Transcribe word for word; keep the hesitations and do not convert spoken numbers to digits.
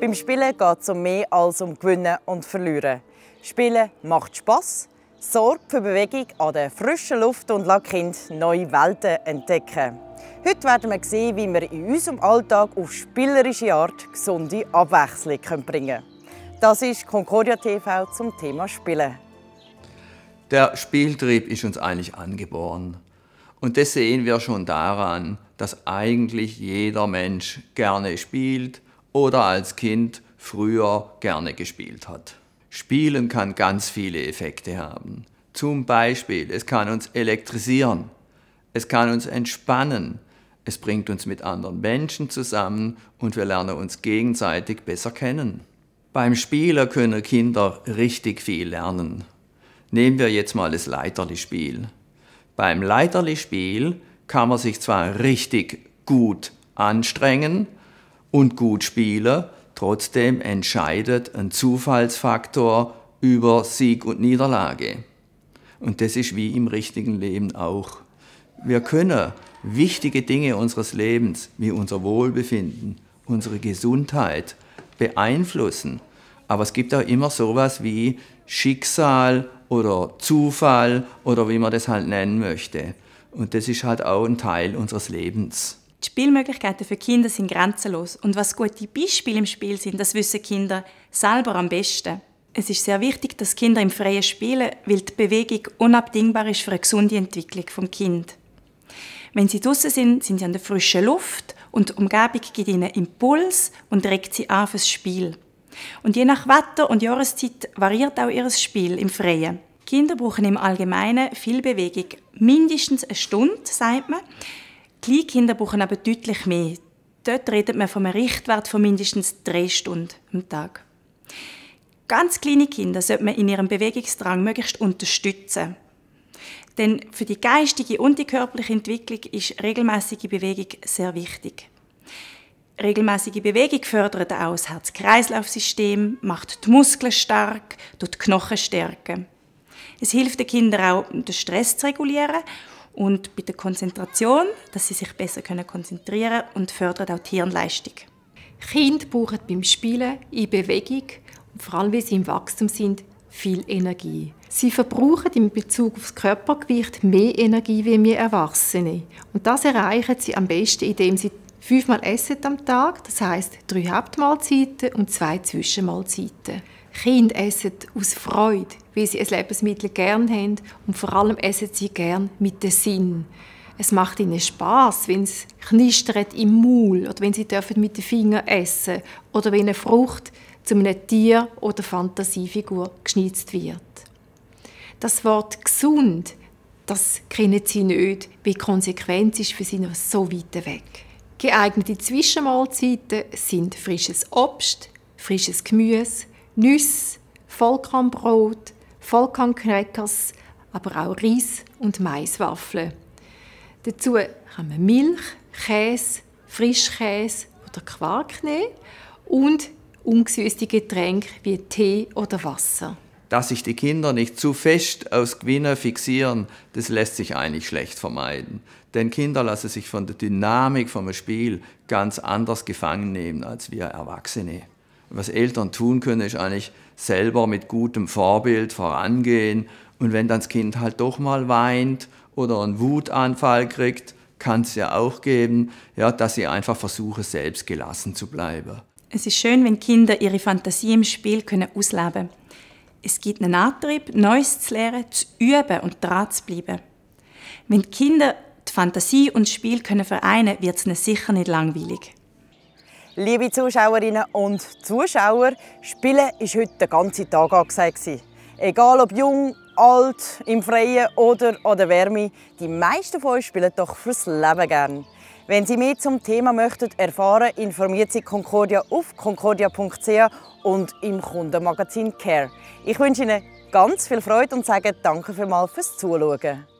Beim Spielen geht es um mehr als um Gewinnen und Verlieren. Spielen macht Spass, sorgt für Bewegung an der frischen Luft und lässt Kinder neue Welten entdecken. Heute werden wir sehen, wie wir in unserem Alltag auf spielerische Art gesunde Abwechslung bringen können. Das ist Concordia T V zum Thema Spielen. Der Spieltrieb ist uns eigentlich angeboren. Und das sehen wir schon daran, dass eigentlich jeder Mensch gerne spielt oder als Kind früher gerne gespielt hat. Spielen kann ganz viele Effekte haben. Zum Beispiel, es kann uns elektrisieren, es kann uns entspannen, es bringt uns mit anderen Menschen zusammen und wir lernen uns gegenseitig besser kennen. Beim Spielen können Kinder richtig viel lernen. Nehmen wir jetzt mal das Leiterli-Spiel. Beim Leiterli-Spiel kann man sich zwar richtig gut anstrengen und gut spielen, trotzdem entscheidet ein Zufallsfaktor über Sieg und Niederlage. Und das ist wie im richtigen Leben auch. Wir können wichtige Dinge unseres Lebens, wie unser Wohlbefinden, unsere Gesundheit, beeinflussen. Aber es gibt auch immer sowas wie Schicksal oder Zufall oder wie man das halt nennen möchte. Und das ist halt auch ein Teil unseres Lebens. Die Spielmöglichkeiten für Kinder sind grenzenlos und was gute Beispiele im Spiel sind, das wissen Kinder selber am besten. Es ist sehr wichtig, dass Kinder im Freien spielen, weil die Bewegung unabdingbar ist für eine gesunde Entwicklung des Kindes. Wenn sie draußen sind, sind sie an der frischen Luft und die Umgebung gibt ihnen Impuls und regt sie an fürs Spiel. Und je nach Wetter und Jahreszeit variiert auch ihr Spiel im Freien. Kinder brauchen im Allgemeinen viel Bewegung, mindestens eine Stunde, sagt man. Kleinkinder brauchen aber deutlich mehr. Dort redet man von einem Richtwert von mindestens drei Stunden am Tag. Ganz kleine Kinder sollte man in ihrem Bewegungsdrang möglichst unterstützen. Denn für die geistige und die körperliche Entwicklung ist regelmäßige Bewegung sehr wichtig. Regelmäßige Bewegung fördert auch das Herz-Kreislauf-System, macht die Muskeln stark, tut die Knochen stärken. Es hilft den Kindern auch, den Stress zu regulieren und bei der Konzentration, dass sie sich besser konzentrieren können und fördert auch die Hirnleistung. Kinder brauchen beim Spielen in Bewegung, und vor allem, weil sie im Wachstum sind, viel Energie. Sie verbrauchen in Bezug auf das Körpergewicht mehr Energie wie wir Erwachsene. Und das erreichen sie am besten, indem sie fünfmal essen am Tag, das heisst drei Hauptmahlzeiten und zwei Zwischenmahlzeiten. Kinder essen aus Freude, weil sie ein Lebensmittel gern haben und vor allem essen sie gern mit dem Sinn. Es macht ihnen Spass, wenn es knistert im Maul oder wenn sie dürfen mit den Fingern essen dürfen oder wenn eine Frucht zu einem Tier oder Fantasiefigur geschnitzt wird. Das Wort gesund, das kennen sie nicht, weil die Konsequenz ist für sie noch so weit weg. Geeignete Zwischenmahlzeiten sind frisches Obst, frisches Gemüse, Nüsse, Vollkornbrot, Vollkorncrackers, aber auch Reis- und Maiswaffeln. Dazu kann man Milch, Käse, Frischkäse oder Quark nehmen und ungesüßte Getränke wie Tee oder Wasser. Dass sich die Kinder nicht zu fest aufs Gewinnen fixieren, das lässt sich eigentlich schlecht vermeiden. Denn Kinder lassen sich von der Dynamik vom Spiel ganz anders gefangen nehmen als wir Erwachsene. Was Eltern tun können, ist eigentlich selber mit gutem Vorbild vorangehen. Und wenn dann das Kind halt doch mal weint oder einen Wutanfall kriegt, kann es ja auch geben, ja, dass sie einfach versuchen, selbst gelassen zu bleiben. Es ist schön, wenn Kinder ihre Fantasie im Spiel können ausleben können. Es gibt einen Antrieb, Neues zu lernen, zu üben und dran zu bleiben. Wenn die Kinder die Fantasie und das Spiel können vereinen können, wird es ihnen sicher nicht langweilig. Liebe Zuschauerinnen und Zuschauer, Spielen war heute den ganzen Tag angesagt. Egal ob jung, alt, im Freien oder an der Wärme, die meisten von euch spielen doch fürs Leben gern. Wenn Sie mehr zum Thema möchten erfahren, informiert Sie Concordia auf concordia punkt c h und im Kundenmagazin Care. Ich wünsche Ihnen ganz viel Freude und sage danke vielmals fürs Zuschauen.